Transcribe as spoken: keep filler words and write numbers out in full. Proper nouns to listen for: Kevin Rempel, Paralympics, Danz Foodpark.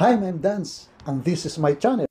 Hi, I'm Danz, and this is my channel.